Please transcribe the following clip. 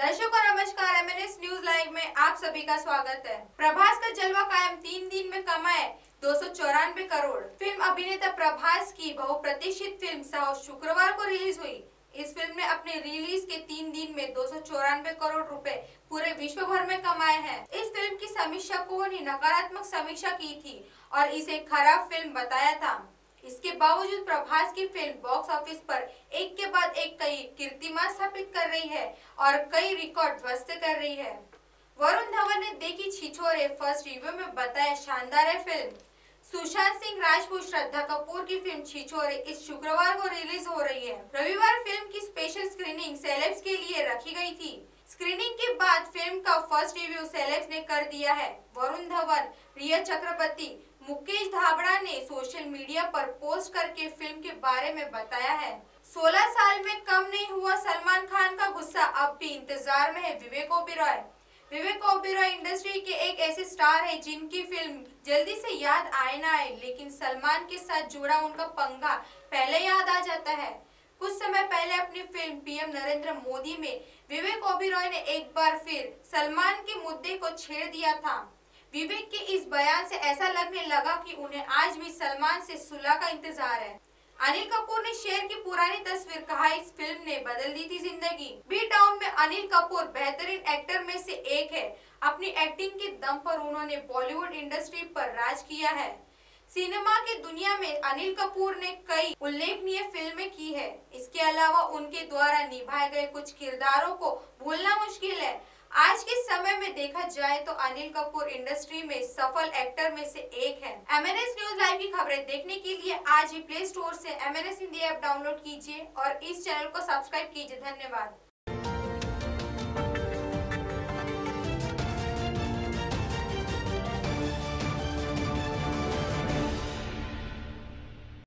दर्शकों नमस्कार, MNS news live में आप सभी का स्वागत है। प्रभास का जलवा कायम, 3 दिन में कमाए 294 करोड़। फिल्म अभिनेता प्रभास की बहुप्रतीक्षित फिल्म साहो शुक्रवार को रिलीज हुई। इस फिल्म ने अपने रिलीज के 3 दिन में 294 करोड़ रुपए पूरे विश्व भर में कमाए हैं। इस फिल्म की समीक्षकों ने नकारात्मक समीक्षा की थी और इसे खराब फिल्म बताया था। इसके बावजूद प्रभास की फिल्म बॉक्स ऑफिस पर एक के बाद एक कई कीर्तिमान स्थापित कर रही है और कई रिकॉर्ड ध्वस्त कर रही है। वरुण धवन ने देखी छीछोरे फर्स्ट रिव्यू में बताया, शानदार है फिल्म। सुशांत सिंह राजपूत श्रद्धा कपूर की फिल्म छीछोरे इस शुक्रवार को रिलीज हो रही है। रविवार फिल्म की स्पेशल स्क्रीनिंग सेलेब्स के लिए रखी गई थी। स्क्रीनिंग के बाद फिल्म का फर्स्ट रिव्यू सेलेब्स ने कर दिया है। वरुण धवन, रिया चक्रवर्ती, मुकेश धाबड़ा ने सोशल मीडिया पर पोस्ट करके फिल्म के बारे में बताया है। 16 साल में कम नहीं हुआ सलमान खान का गुस्सा, अब भी इंतजार में है विवेक ओबेरॉय। विवेक ओबेरॉय इंडस्ट्री के एक ऐसे स्टार हैं जिनकी फिल्म जल्दी से याद आए ना आए, लेकिन सलमान के साथ जुड़ा उनका पंगा पहले याद आ जाता है। कुछ समय पहले अपनी फिल्म पीएम नरेंद्र मोदी में विवेक ओबेरॉय ने एक बार फिर सलमान के मुद्दे को छेड़ दिया था। विवेक के इस बयान से ऐसा लगने लगा कि उन्हें आज भी सलमान से सुलह का इंतजार है। अनिल कपूर ने शेर की पुरानी तस्वीर कहा, इस फिल्म ने बदल दी थी जिंदगी। बी टाउन में अनिल कपूर बेहतरीन एक्टर में से एक है। अपनी एक्टिंग के दम पर उन्होंने बॉलीवुड इंडस्ट्री पर राज किया है। सिनेमा की दुनिया में अनिल कपूर ने कई उल्लेखनीय फिल्में की है। इसके अलावा उनके द्वारा निभाए गए कुछ किरदारों को भूलना मुश्किल है। आज के समय में देखा जाए तो अनिल कपूर इंडस्ट्री में सफल एक्टर में से एक है। एमएनएस न्यूज लाइव की खबरें देखने के लिए आज ही प्ले स्टोर से एमएनएस हिंदी ऐप डाउनलोड कीजिए और इस चैनल को सब्सक्राइब कीजिए। धन्यवाद।